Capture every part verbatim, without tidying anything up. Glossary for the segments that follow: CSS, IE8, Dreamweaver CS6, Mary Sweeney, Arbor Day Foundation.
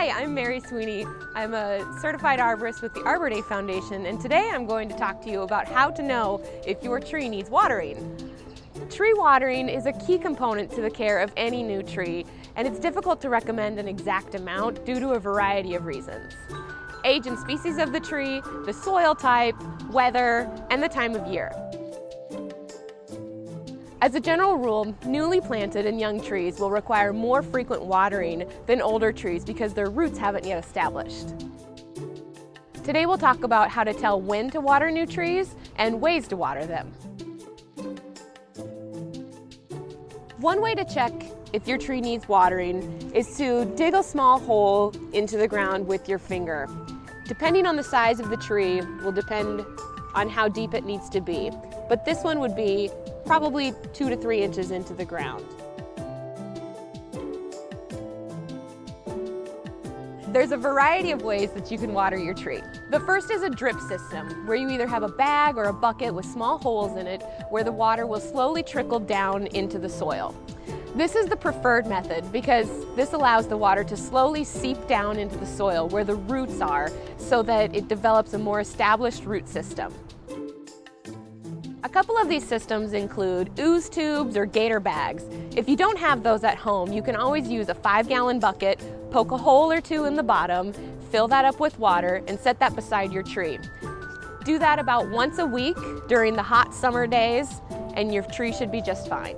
Hi, I'm Mary Sweeney. I'm a certified arborist with the Arbor Day Foundation, and today I'm going to talk to you about how to know if your tree needs watering. Tree watering is a key component to the care of any new tree, and it's difficult to recommend an exact amount due to a variety of reasons. Age and species of the tree, the soil type, weather, and the time of year. As a general rule, newly planted and young trees will require more frequent watering than older trees because their roots haven't yet established. Today we'll talk about how to tell when to water new trees and ways to water them. One way to check if your tree needs watering is to dig a small hole into the ground with your finger. Depending on the size of the tree will depend on how deep it needs to be, but this one would be probably two to three inches into the ground. There's a variety of ways that you can water your tree. The first is a drip system, where you either have a bag or a bucket with small holes in it where the water will slowly trickle down into the soil. This is the preferred method because this allows the water to slowly seep down into the soil where the roots are so that it develops a more established root system. A couple of these systems include ooze tubes or gator bags. If you don't have those at home, you can always use a five gallon bucket, poke a hole or two in the bottom, fill that up with water, and set that beside your tree. Do that about once a week during the hot summer days, and your tree should be just fine.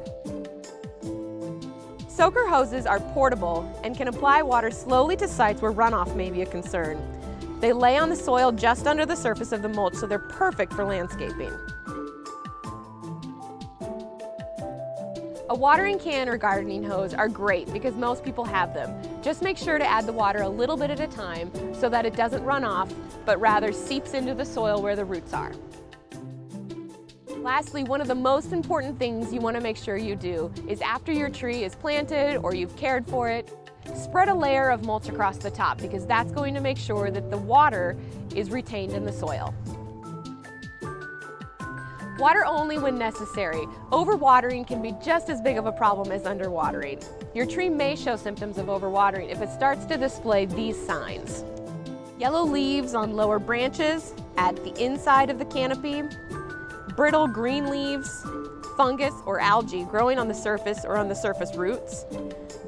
Soaker hoses are portable and can apply water slowly to sites where runoff may be a concern. They lay on the soil just under the surface of the mulch, so they're perfect for landscaping. A watering can or gardening hose are great because most people have them. Just make sure to add the water a little bit at a time so that it doesn't run off, but rather seeps into the soil where the roots are. Lastly, one of the most important things you want to make sure you do is after your tree is planted or you've cared for it, spread a layer of mulch across the top because that's going to make sure that the water is retained in the soil. Water only when necessary. Overwatering can be just as big of a problem as underwatering. Your tree may show symptoms of overwatering if it starts to display these signs. Yellow leaves on lower branches at the inside of the canopy, brittle green leaves, fungus or algae growing on the surface or on the surface roots,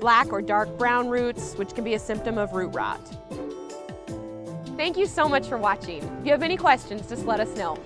black or dark brown roots, which can be a symptom of root rot. Thank you so much for watching. If you have any questions, just let us know.